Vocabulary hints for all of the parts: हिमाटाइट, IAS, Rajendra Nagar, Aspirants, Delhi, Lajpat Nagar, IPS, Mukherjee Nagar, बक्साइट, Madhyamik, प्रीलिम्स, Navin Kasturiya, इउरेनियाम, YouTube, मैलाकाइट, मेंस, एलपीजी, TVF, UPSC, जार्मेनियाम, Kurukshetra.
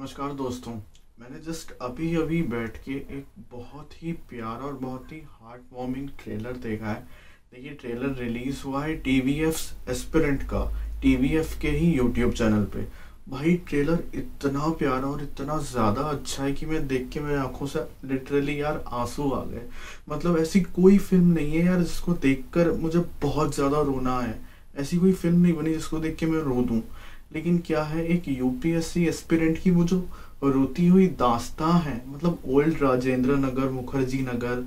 नमस्कार दोस्तों, मैंने जस्ट अभी अभी बैठ के एक बहुत ही प्यारा और बहुत ही हार्ट वार्मिंग ट्रेलर देखा है। देखिए, ट्रेलर रिलीज़ हुआ है TVF एस्पिरेंट का, TVF के ही यूट्यूब चैनल पे। भाई ट्रेलर इतना प्यारा और इतना ज़्यादा अच्छा है कि मैं देख के मेरी आंखों से लिटरली यार आंसू आ गए। मतलब ऐसी कोई फिल्म नहीं है यार जिसको देखकर मुझे बहुत ज़्यादा रोना है। ऐसी कोई फिल्म नहीं बनी जिसको देख के मैं रो दूँ। लेकिन क्या है, एक UPSC एस्पिरेंट की वो जो रोती हुई दास्तां है, मतलब ओल्ड राजेंद्र नगर, मुखर्जी नगर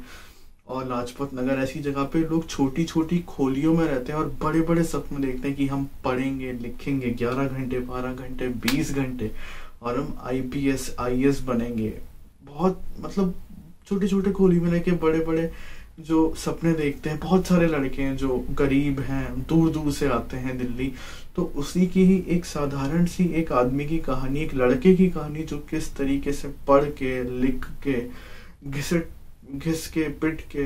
और लाजपत नगर, ऐसी जगह पे लोग छोटी छोटी खोलियों में रहते हैं और बड़े बड़े सपने देखते हैं कि हम पढ़ेंगे, लिखेंगे 11 घंटे, 12 घंटे, 20 घंटे और हम IPS, IAS बनेंगे। बहुत मतलब छोटे छोटे खोली में रहकर बड़े बड़े जो सपने देखते हैं। बहुत सारे लड़के हैं जो गरीब हैं, दूर दूर से आते हैं दिल्ली, तो उसी की ही एक साधारण सी एक आदमी की कहानी, एक लड़के की कहानी, जो किस तरीके से पढ़ के, लिख के, घिस के पिट के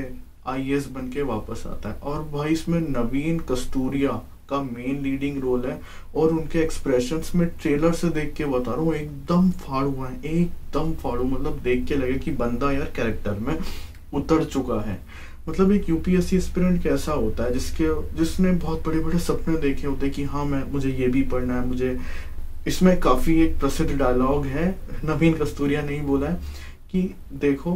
IAS बन के वापस आता है। और भाई इसमें नवीन कस्तूरिया का मेन लीडिंग रोल है और उनके एक्सप्रेशंस में ट्रेलर से देख के बता रहा हूँ एकदम फाड़ू है, एकदम फाड़ू। मतलब देख के लगे कि बंदा यार कैरेक्टर में उतर चुका है। मतलब एक UPSC एस्पिरेंट कैसा होता है जिसने बहुत बड़े बड़े सपने देखे होते हैं कि हाँ मुझे ये भी पढ़ना है, मुझे इसमें काफ़ी एक प्रसिद्ध डायलॉग है, नवीन कस्तूरिया नहीं बोला है, कि देखो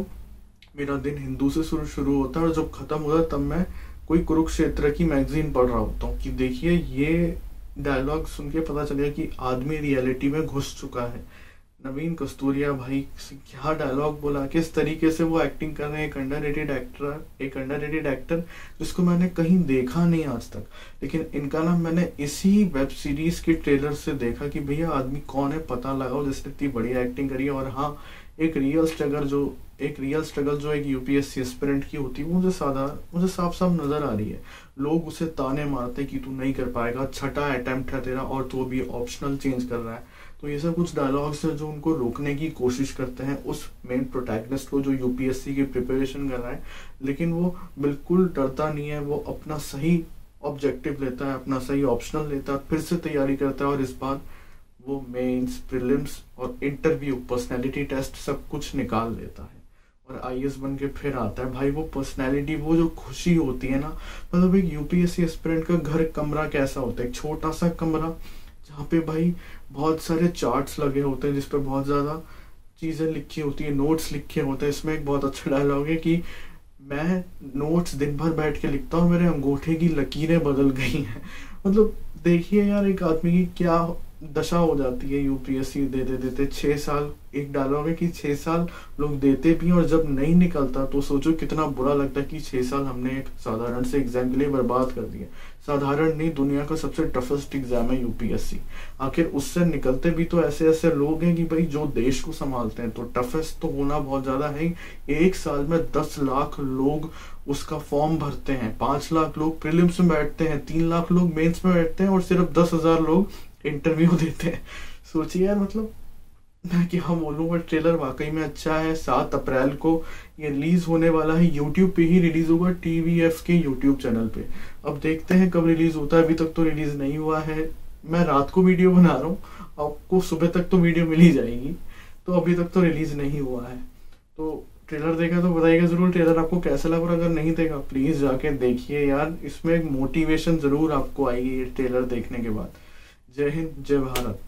मेरा दिन हिंदू से शुरू होता है और जब ख़त्म होता है तब मैं कोई कुरुक्षेत्र की मैगजीन पढ़ रहा होता हूँ। कि देखिए, ये डायलॉग सुन के पता चलेगा कि आदमी रियलिटी में घुस चुका है। नवीन कस्तूरिया भाई क्या डायलॉग बोला, किस तरीके से वो एक्टिंग कर रहे हैं। एक अंडररेटेड एक्टर जिसको मैंने कहीं देखा नहीं आज तक, लेकिन इनका नाम मैंने इसी वेब सीरीज के ट्रेलर से देखा कि भैया आदमी कौन है पता लगाओ जिसने इतनी बढ़िया एक्टिंग करी है। और हाँ, एक रियल स्ट्रगल जो एक UPSC एस्पिरेंट की होती है वो मुझे साफ साफ नज़र आ रही है। लोग उसे ताने मारते कि तू नहीं कर पाएगा, छठा अटैम्प्ट है तेरा और तू अभी ऑप्शनल चेंज कर रहा है। तो ये सब कुछ डायलॉग्स हैं जो उनको रोकने की कोशिश करते हैं, उस मेन प्रोटैगनिस्ट को जो UPSC की प्रिपरेशन कर रहा है। लेकिन वो बिल्कुल डरता नहीं है, वो अपना सही ऑब्जेक्टिव लेता है, अपना सही ऑप्शनल लेता है, फिर से तैयारी करता है। और इस बार वो मेंस, प्रीलिम्स और इंटरव्यू, पर्सनैलिटी टेस्ट सब कुछ निकाल लेता है और IAS बन के फिर आता है। भाई वो पर्सनैलिटी, वो जो खुशी होती है ना, मतलब एक UPSC एस्पिरेंट का घर कमरा कैसा होता है, एक छोटा सा कमरा जहाँ पे भाई बहुत सारे चार्ट्स लगे होते हैं जिस पर बहुत ज़्यादा चीज़ें लिखी होती है, नोट्स लिखे होते हैं। इसमें एक बहुत अच्छा डायलॉग है कि मैं नोट्स दिन भर बैठ के लिखता हूँ, मेरे अंगूठे की लकीरें बदल गई हैं। मतलब देखिए यार एक आदमी की क्या दशा हो जाती है UPSC देते देते। 6 साल, एक डायलॉग है कि 6 साल लोग देते भी हैं और जब नहीं निकलता तो सोचो कितना बुरा लगता है कि 6 साल हमने एक साधारण से एग्जाम के लिए बर्बाद कर दिया। साधारण नहीं, दुनिया का सबसे टफेस्ट एग्जाम है UPSC। आखिर उससे निकलते भी तो ऐसे ऐसे लोग हैं कि भाई जो देश को संभालते हैं, तो टफेस्ट तो होना बहुत ज़्यादा है। एक साल में 10 लाख लोग उसका फॉर्म भरते हैं, 5 लाख लोग प्रीलिम्स में बैठते हैं, 3 लाख लोग मेंस में बैठते हैं और सिर्फ 10,000 लोग इंटरव्यू देते हैं। सोचिए यार, मतलब मैं क्या बोलूँ, पर ट्रेलर वाकई में अच्छा है। 7 अप्रैल को ये रिलीज़ होने वाला है, यूट्यूब पे ही रिलीज़ होगा, TVF के यूट्यूब चैनल पे। अब देखते हैं कब रिलीज़ होता है, अभी तक तो रिलीज़ नहीं हुआ है। मैं रात को वीडियो बना रहा हूँ, आपको सुबह तक तो वीडियो मिल ही जाएगी, तो अभी तक तो रिलीज़ नहीं हुआ है। तो ट्रेलर देखा तो बताइएगा ज़रूर ट्रेलर आपको कैसा लगा, और अगर नहीं देखा प्लीज़ जाके देखिए यार, इसमें एक मोटिवेशन ज़रूर आपको आएगी ये ट्रेलर देखने के बाद। जय हिंद, जय भारत।